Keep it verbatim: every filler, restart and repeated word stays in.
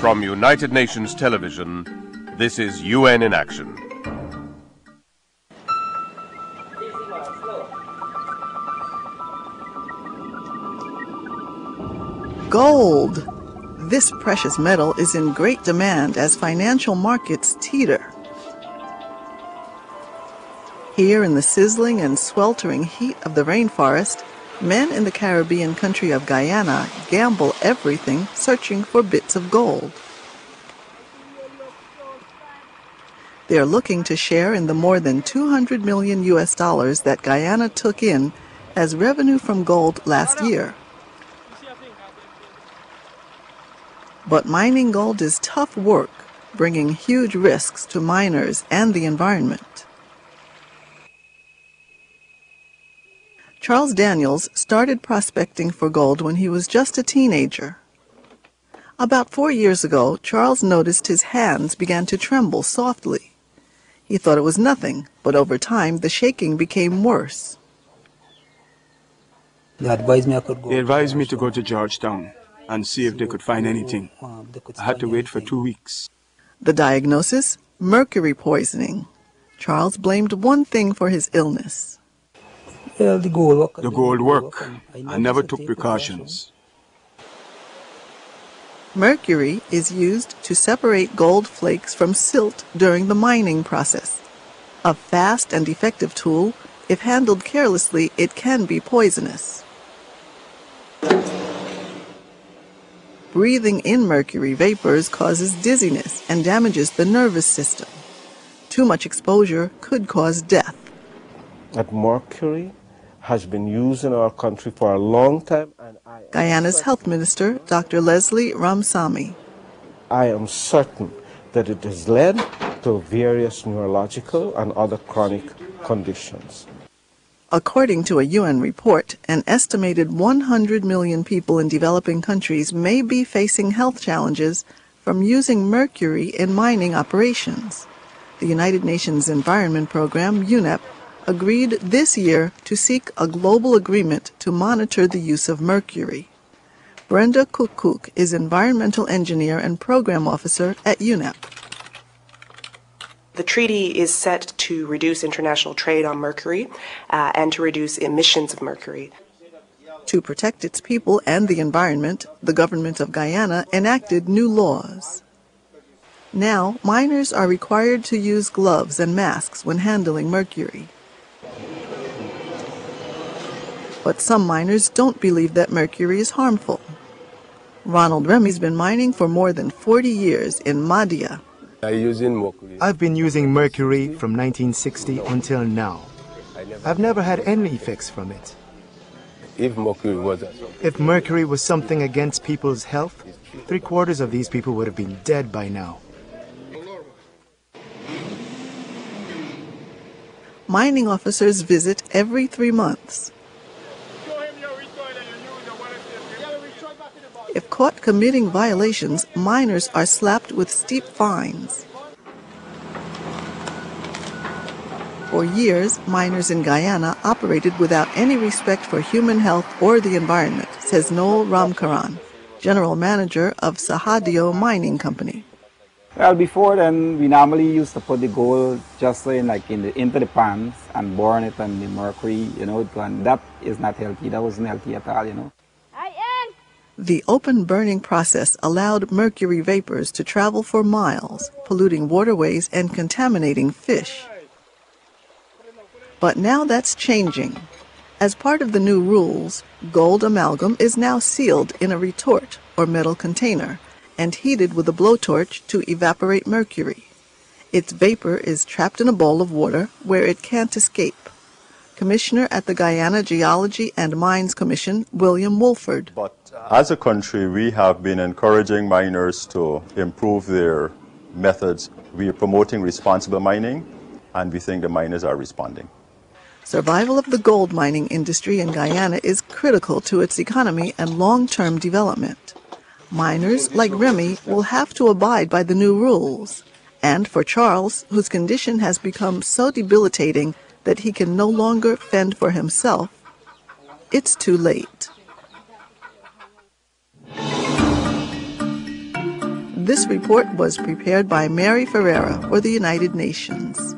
From United Nations Television, this is U N in Action. Gold. This precious metal is in great demand as financial markets teeter. Here in the sizzling and sweltering heat of the rainforest, men in the Caribbean country of Guyana gamble everything searching for bits of gold. They are looking to share in the more than two hundred million U S dollars that Guyana took in as revenue from gold last year. But mining gold is tough work, bringing huge risks to miners and the environment. Charles Daniels started prospecting for gold when he was just a teenager. About four years ago, Charles noticed his hands began to tremble softly. He thought it was nothing, but over time the shaking became worse. They advised me, I could go they advised me to go to Georgetown and see if they could find anything. I had to wait for two weeks. The diagnosis? Mercury poisoning. Charles blamed one thing for his illness. The gold work. I never took precautions. Mercury is used to separate gold flakes from silt during the mining process. A fast and effective tool, if handled carelessly, it can be poisonous. Breathing in mercury vapors causes dizziness and damages the nervous system. Too much exposure could cause death. At mercury has been used in our country for a long time. And I Guyana's health minister, Doctor Leslie Ramsamy. I am certain that it has led to various neurological and other chronic conditions. According to a U N report, an estimated one hundred million people in developing countries may be facing health challenges from using mercury in mining operations. The United Nations Environment Program, U N E P, agreed this year to seek a global agreement to monitor the use of mercury. Brenda Kukuk is environmental engineer and program officer at U N E P. The treaty is set to reduce international trade on mercury uh, and to reduce emissions of mercury. To protect its people and the environment, the government of Guyana enacted new laws. Now, miners are required to use gloves and masks when handling mercury. But some miners don't believe that mercury is harmful. Ronald Remy's been mining for more than forty years in Madia. I've been using mercury from nineteen sixty until now. I've never had any effects from it. If mercury was, if mercury was something against people's health, three quarters of these people would have been dead by now. Mining officers visit every three months. If caught committing violations, miners are slapped with steep fines. For years, miners in Guyana operated without any respect for human health or the environment, says Noel Ramkaran, general manager of Sahadio Mining Company. Well, before then, we normally used to put the gold just in, like in the, into the pans and burn it and the mercury, you know, and that is not healthy. That wasn't healthy at all, you know. The open burning process allowed mercury vapors to travel for miles, polluting waterways and contaminating fish. But now that's changing. As part of the new rules, gold amalgam is now sealed in a retort or metal container and heated with a blowtorch to evaporate mercury. Its vapor is trapped in a bowl of water where it can't escape. Commissioner at the Guyana Geology and Mines Commission, William Woolford. But as a country, we have been encouraging miners to improve their methods. We are promoting responsible mining, and we think the miners are responding. Survival of the gold mining industry in Guyana is critical to its economy and long-term development. Miners, like Remy, will have to abide by the new rules. And for Charles, whose condition has become so debilitating that he can no longer fend for himself, it's too late. This report was prepared by Mary Ferreira for the United Nations.